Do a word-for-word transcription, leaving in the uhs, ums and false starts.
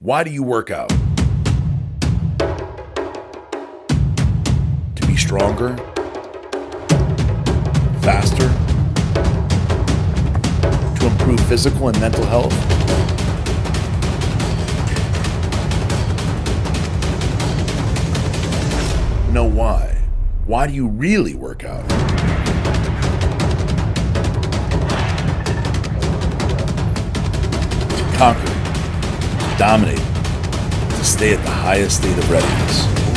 Why do you work out? To be stronger, faster, to improve physical and mental health. Know why? Why do you really work out? To conquer, to dominate, to stay at the highest state of readiness.